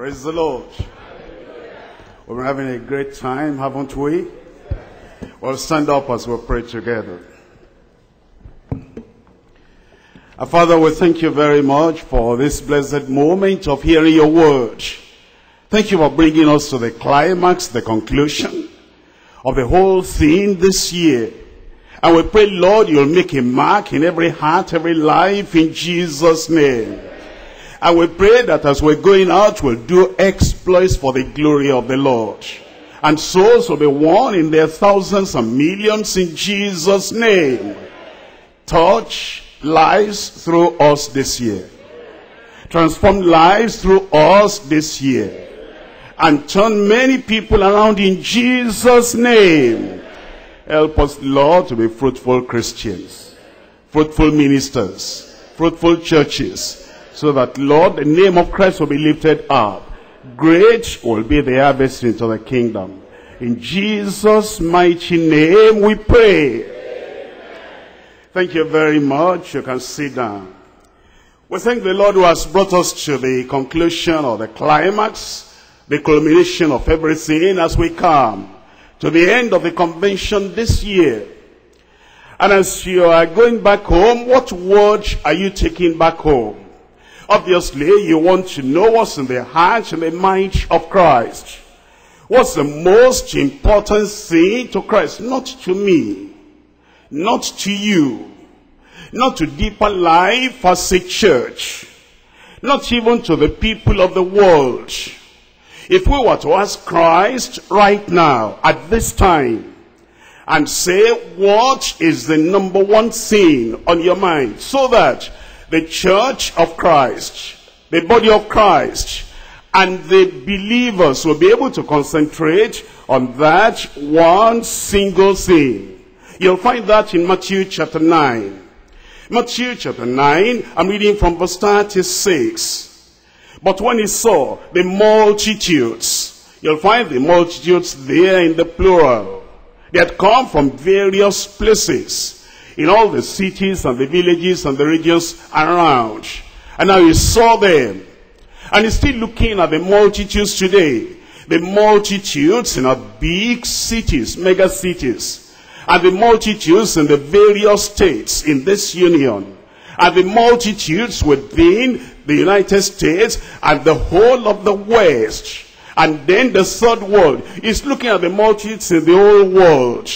Praise the Lord. We're having a great time, haven't we? Well, stand up as we pray together. Our Father, we thank you very much for this blessed moment of hearing your word. Thank you for bringing us to the climax, the conclusion of the whole thing this year. And we pray, Lord, you'll make a mark in every heart, every life, in Jesus' name. And we pray that as we're going out, we'll do exploits for the glory of the Lord. And souls will be won in their thousands and millions in Jesus' name. Touch lives through us this year. Transform lives through us this year. And turn many people around in Jesus' name. Help us, Lord, to be fruitful Christians, fruitful ministers, fruitful churches, so that, Lord, the name of Christ will be lifted up. Great will be the harvest into the kingdom. In Jesus' mighty name we pray. Amen. Thank you very much. You can sit down. We thank the Lord who has brought us to the conclusion or the climax, the culmination of everything as we come to the end of the convention this year. And as you are going back home, what word are you taking back home? Obviously, you want to know what's in the heart and the mind of Christ. What's the most important thing to Christ? Not to me, not to you, not to Deeper Life as a church, not even to the people of the world. If we were to ask Christ right now, at this time, and say, what is the number one thing on your mind? So that the church of Christ, the body of Christ, and the believers will be able to concentrate on that one single thing. You'll find that in Matthew chapter 9. Matthew chapter 9, I'm reading from verse 36. But when he saw the multitudes, you'll find the multitudes there in the plural. They had come from various places, in all the cities and the villages and the regions around. And now he saw them. And he's still looking at the multitudes today. The multitudes in our big cities, mega cities. And the multitudes in the various states in this union. And the multitudes within the United States and the whole of the West. And then the third world. He's looking at the multitudes in the whole world.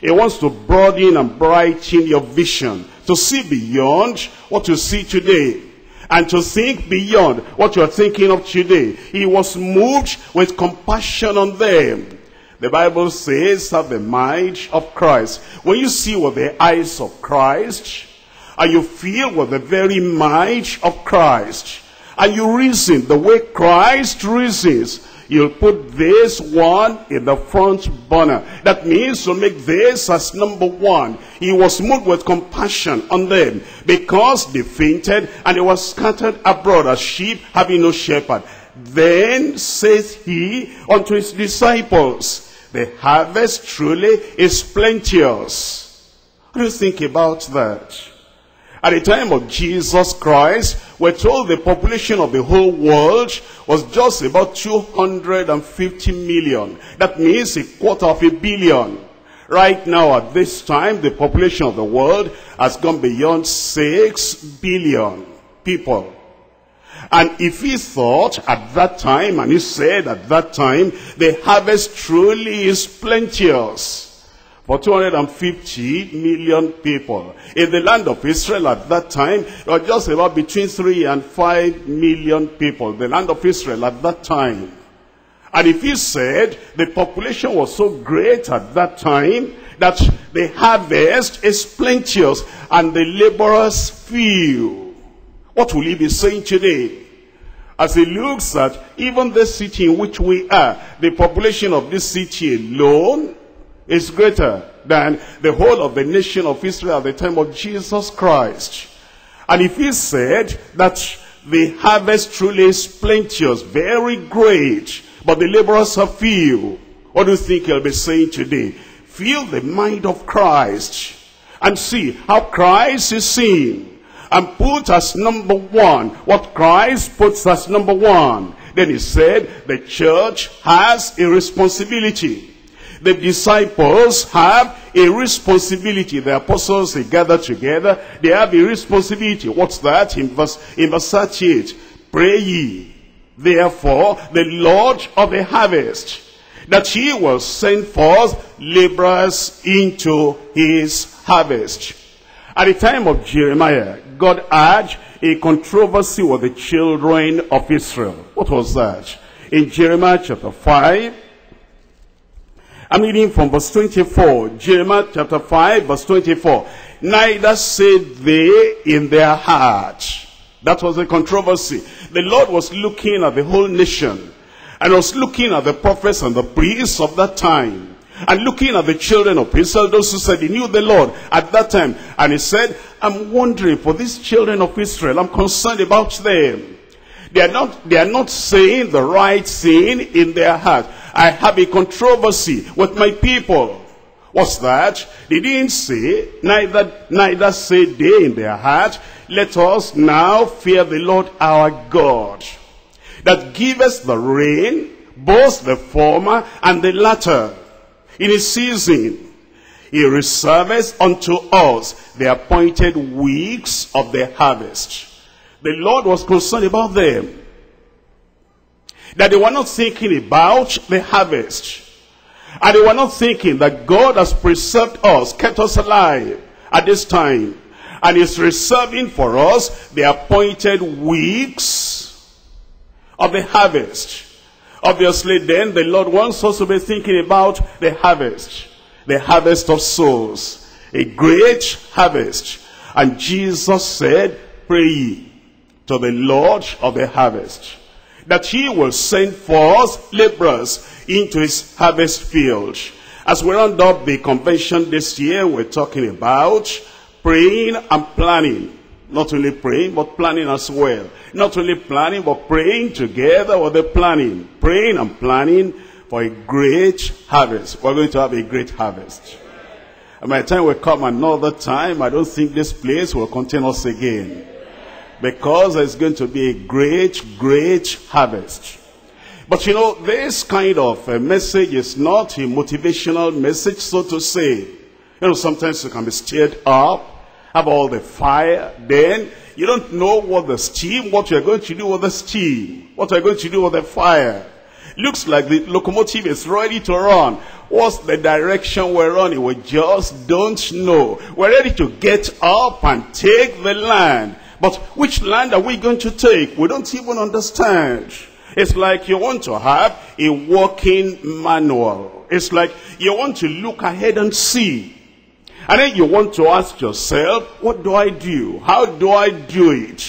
He wants to broaden and brighten your vision, to see beyond what you see today, and to think beyond what you are thinking of today. He was moved with compassion on them. The Bible says, have the mind of Christ. When you see with the eyes of Christ, and you feel with the very might of Christ, and you reason the way Christ reasons, you'll put this one in the front burner. That means you'll make this as number one. He was moved with compassion on them, because they fainted and they were scattered abroad as sheep having no shepherd. Then saith he unto his disciples, the harvest truly is plenteous. What do you think about that? At the time of Jesus Christ, we're told the population of the whole world was just about 250 million. That means a quarter of a billion. Right now, at this time, the population of the world has gone beyond 6 billion people. And if he thought at that time, and he said at that time, the harvest truly is plenteous, for 250 million people. In the land of Israel at that time, there were just about between 3 and 5 million people. The land of Israel at that time. And if you said the population was so great at that time, that the harvest is plenteous and the laborers few, what will he be saying today? As he looks at even the city in which we are, the population of this city alone is greater than the whole of the nation of Israel at the time of Jesus Christ. And if he said that the harvest truly is plenteous, very great, but the laborers are few, what do you think he'll be saying today? Feel the mind of Christ and see how Christ is seen, and put as number one what Christ puts as number one. Then he said, the church has a responsibility. The disciples have a responsibility. The apostles, they gather together. They have a responsibility. What's that? In verse 38, pray ye, therefore, the Lord of the harvest, that he will send forth laborers into his harvest. At the time of Jeremiah, God had a controversy with the children of Israel. What was that? In Jeremiah chapter 5, I'm reading from verse 24. Jeremiah chapter 5, verse 24. Neither said they in their heart. That was the controversy. The Lord was looking at the whole nation, and was looking at the prophets and the priests of that time, and looking at the children of Israel, those who said they knew the Lord at that time. And he said, I'm wondering for these children of Israel. I'm concerned about them. They are not saying the right thing in their heart. I have a controversy with my people. What's that? They didn't say, neither said they in their heart, let us now fear the Lord our God, that giveth the rain, both the former and the latter, in his season. He reserveth unto us the appointed weeks of the harvest. The Lord was concerned about them, that they were not thinking about the harvest, and they were not thinking that God has preserved us, kept us alive at this time, and is reserving for us the appointed weeks of the harvest. Obviously, then the Lord wants us to be thinking about the harvest of souls, a great harvest. And Jesus said, pray ye to the Lord of the harvest, that he will send forth laborers into his harvest field. As we round up the convention this year, we're talking about praying and planning. Not only praying, but planning as well. Not only planning, but praying together with the planning. Praying and planning for a great harvest. We're going to have a great harvest. And by the time we come another time, I don't think this place will contain us again, because there's going to be a great harvest. But you know, this kind of a message is not a motivational message, so to say. You know, sometimes you can be stirred up, have all the fire, then you don't know what you're going to do with the steam, what you're going to do with the fire. Looks like the locomotive is ready to run. What's the direction we're running? We just don't know. We're ready to get up and take the land, but which land are we going to take? We don't even understand. It's like you want to have a working manual. It's like you want to look ahead and see. And then you want to ask yourself, what do I do? How do I do it?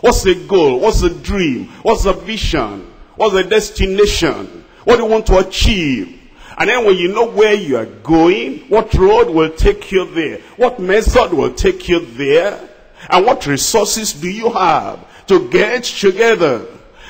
What's the goal? What's the dream? What's the vision? What's the destination? What do you want to achieve? And then when you know where you are going, what road will take you there? What method will take you there? And what resources do you have to get together?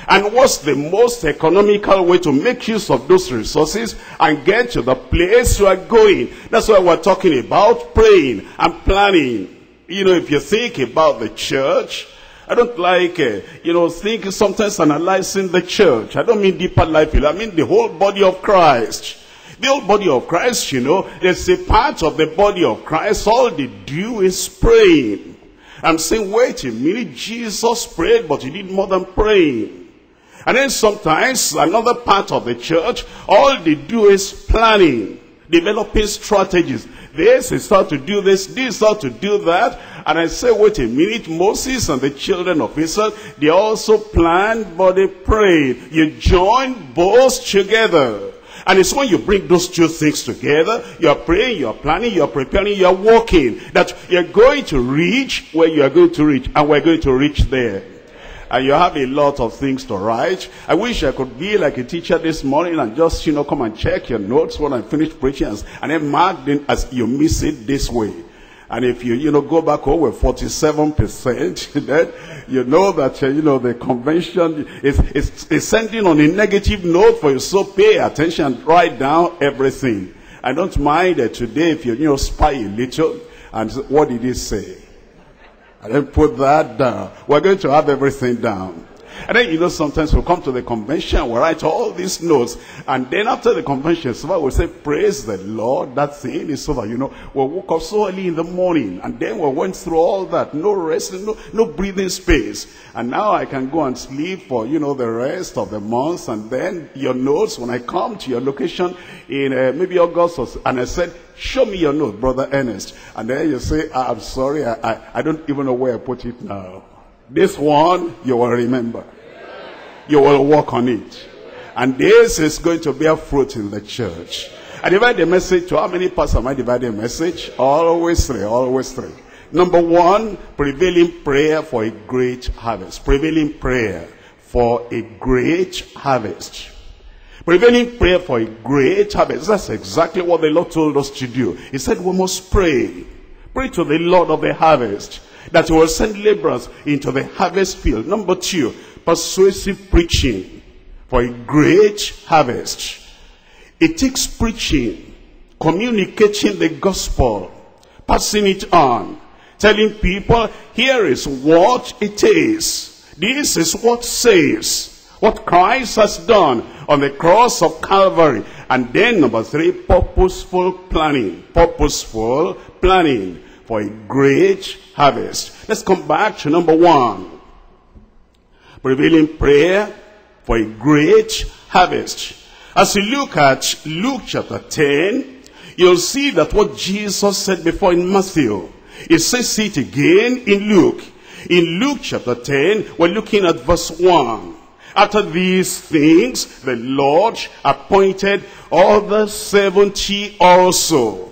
And what's the most economical way to make use of those resources and get to the place you are going? That's why we're talking about praying and planning. You know, if you think about the church, I don't like, you know, think sometimes analyzing the church. I don't mean Deeper Life, I mean the whole body of Christ. The whole body of Christ, you know, there's a part of the body of Christ, all they do is praying. I'm saying, wait a minute, Jesus prayed, but he did more than praying. And then sometimes another part of the church, all they do is planning, developing strategies. This is how to do this, this is how to do that. And I say, wait a minute, Moses and the children of Israel, they also planned, but they prayed. You join both together. And it's when you bring those two things together, you are praying, you are planning, you are preparing, you are working, that you're going to reach where you are going to reach, and we're going to reach there. And you have a lot of things to write. I wish I could be like a teacher this morning and just, you know, come and check your notes when I finish preaching and then mark them as you miss it this way. And if you, you know, go back home with 47%, then you know that, you know, the convention is sending on a negative note for you. So pay attention and write down everything. I don't mind today if you, you know, spy a little and what did he say? And then put that down. We're going to have everything down. And then, you know, sometimes we'll come to the convention, we'll write all these notes. And then after the convention, somebody will say, praise the Lord, that thing is over. You know, we woke up so early in the morning, and then we went through all that. No rest, no breathing space. And now I can go and sleep for, you know, the rest of the month. And then your notes, when I come to your location in maybe August, or, and I said, show me your note, Brother Ernest. And then you say, I'm sorry, I don't even know where I put it now. This one, you will remember. You will work on it. And this is going to bear fruit in the church. I divide the message to how many parts am I dividing the message? Always three, always three. Number one, prevailing prayer for a great harvest. Prevailing prayer for a great harvest. Prevailing prayer for a great harvest. That's exactly what the Lord told us to do. He said we must pray. Pray to the Lord of the harvest, that he will send laborers into the harvest field. Number two, persuasive preaching for a great harvest. It takes preaching, communicating the gospel, passing it on, telling people, here is what it is. This is what says. What Christ has done on the cross of Calvary. And then number three, purposeful planning. Purposeful planning for a great harvest. Let's come back to number one. Prevailing prayer for a great harvest. As you look at Luke chapter 10, you'll see that what Jesus said before in Matthew, he says it again in Luke. In Luke chapter 10, we're looking at verse 1. After these things, the Lord appointed other 70 also.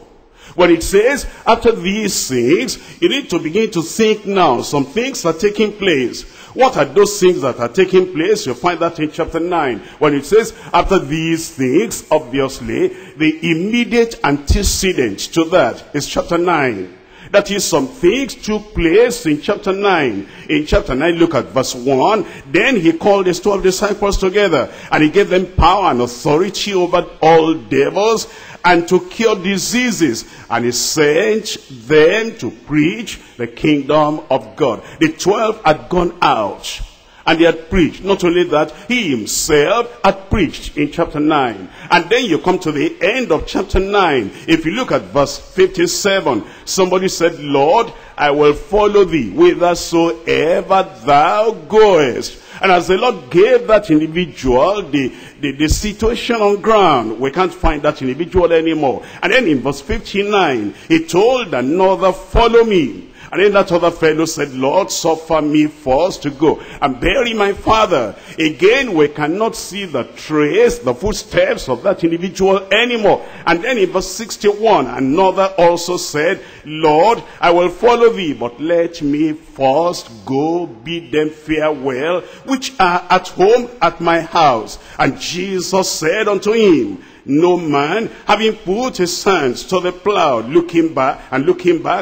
When it says, after these things, you need to begin to think now. Some things are taking place. What are those things that are taking place? You'll find that in chapter 9. When it says, after these things, obviously, the immediate antecedent to that is chapter 9. That is, some things took place in chapter 9. In chapter 9, look at verse 1. Then he called his 12 disciples together, and he gave them power and authority over all devils and to cure diseases. And he sent them to preach the kingdom of God. The 12 had gone out, and he had preached. Not only that, he himself had preached in chapter 9. And then you come to the end of chapter 9. If you look at verse 57, somebody said, Lord, I will follow thee whithersoever thou goest. And as the Lord gave that individual the situation on ground, we can't find that individual anymore. And then in verse 59, he told another, follow me. And then that other fellow said, Lord, suffer me first to go and bury my father. Again, we cannot see the trace, the footsteps of that individual anymore. And then in verse 61, another also said, Lord, I will follow thee, but let me first go bid them farewell, which are at home at my house. And Jesus said unto him, no man, having put his hands to the plow, looking back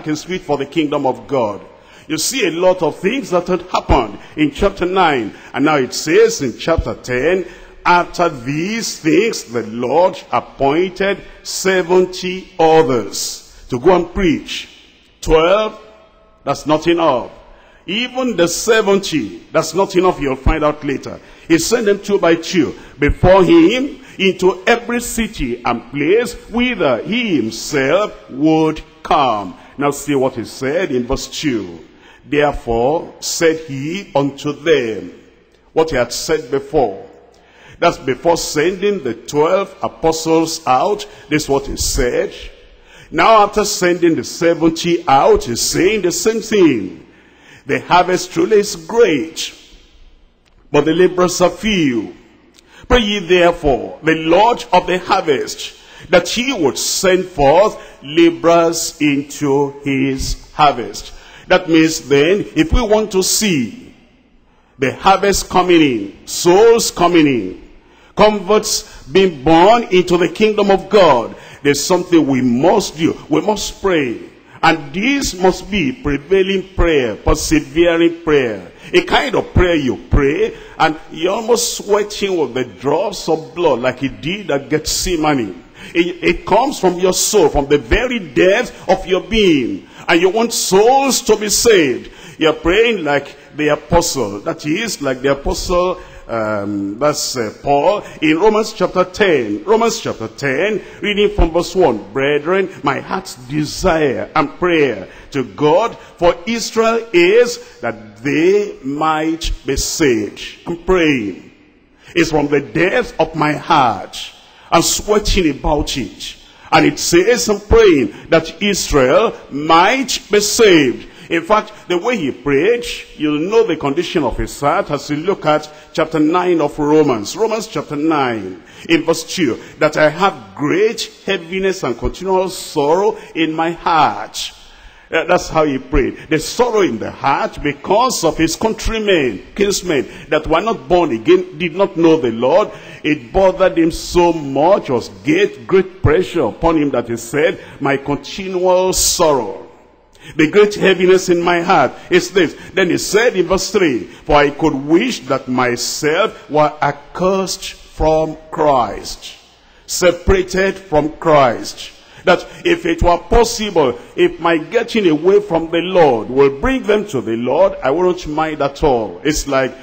is fit for the kingdom of God. You see a lot of things that had happened in chapter 9. And now it says in chapter 10, after these things, the Lord appointed 70 others to go and preach. 12, that's not enough. Even the 70, that's not enough, you'll find out later. He sent them two by two before him, into every city and place whither he himself would come. Now see what he said in verse 2. Therefore said he unto them, what he had said before. That's before sending the 12 apostles out. This is what he said. Now after sending the 70 out, he's saying the same thing. The harvest truly is great, but the laborers are few. Pray ye therefore, the Lord of the harvest, that he would send forth laborers into his harvest. That means then, if we want to see the harvest coming in, souls coming in, converts being born into the kingdom of God, there's something we must do. We must pray. And this must be prevailing prayer, persevering prayer. A kind of prayer you pray, and you're almost sweating with the drops of blood like it did at Gethsemane. It comes from your soul, from the very depth of your being. And you want souls to be saved. You are praying like the apostle. That is like the apostle, that's Paul in Romans chapter 10. Romans chapter 10, reading from verse 1. Brethren, my heart's desire and prayer to God for Israel is that they might be saved. I'm praying. It's from the depth of my heart. I'm sweating about it. And it says, I'm praying that Israel might be saved. In fact, the way he prayed, you'll know the condition of his heart as you look at chapter 9 of Romans. Romans chapter 9, in verse 2, that I have great heaviness and continual sorrow in my heart. That's how he prayed. The sorrow in the heart because of his countrymen, kinsmen, that were not born again, did not know the Lord. It bothered him so much, was great pressure upon him, that he said, my continual sorrow, the great heaviness in my heart is this. Then he said in verse 3, for I could wish that myself were accursed from Christ, separated from Christ. That if it were possible, if my getting away from the Lord will bring them to the Lord, I wouldn't mind at all. It's like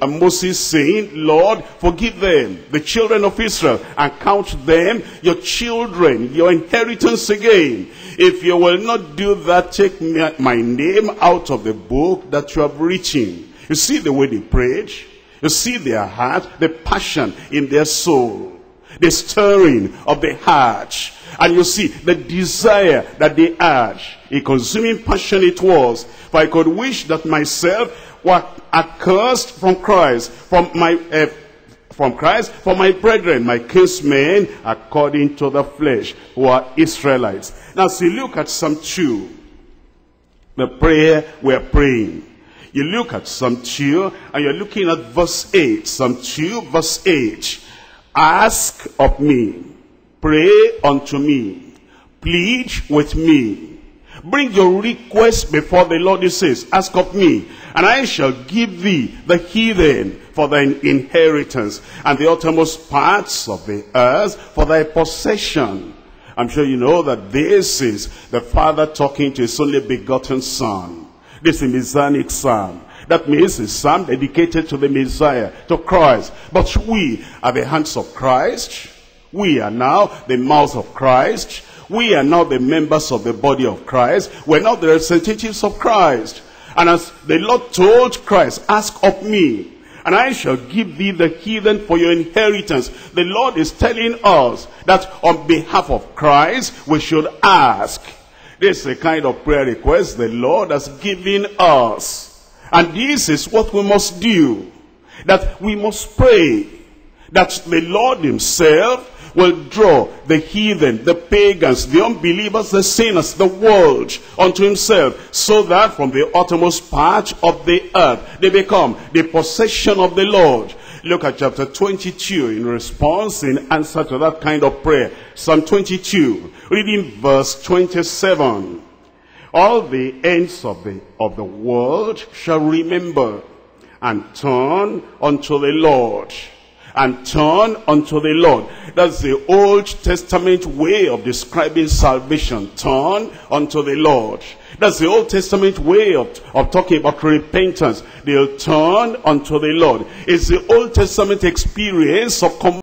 Moses saying, Lord, forgive them, the children of Israel, and count them your children, your inheritance again. If you will not do that, take my name out of the book that you have written. You see the way they prayed? You see their heart, the passion in their soul, the stirring of the heart. And you see the desire that they had, a consuming passion it was. For I could wish that myself were accursed from Christ, for my brethren, my kinsmen, according to the flesh, who are Israelites. Now see, look at Psalm 2, the prayer we are praying. You look at Psalm 2, and you're looking at verse 8. Psalm 2, verse 8. Ask of me. Pray unto me, plead with me, bring your request before the Lord, he says, ask of me, and I shall give thee the heathen for thine inheritance, and the uttermost parts of the earth for thy possession. I'm sure you know that this is the father talking to his only begotten son. This is Messianic psalm. That means it's a psalm dedicated to the Messiah, to Christ. But we are the hands of Christ. We are now the mouth of Christ. We are now the members of the body of Christ. We're now the representatives of Christ. And as the Lord told Christ, ask of me, and I shall give thee the heathen for your inheritance. The Lord is telling us that on behalf of Christ, we should ask. This is the kind of prayer request the Lord has given us. And this is what we must do. That we must pray. That the Lord himself will draw the heathen, the pagans, the unbelievers, the sinners, the world unto himself, so that from the uttermost part of the earth they become the possession of the Lord. Look at chapter 22 in response, in answer to that kind of prayer. Psalm 22, reading verse 27. All the ends of the world shall remember and turn unto the Lord. And turn unto the Lord. That's the Old Testament way of describing salvation. Turn unto the Lord. That's the Old Testament way of talking about repentance. They'll turn unto the Lord. It's the Old Testament experience of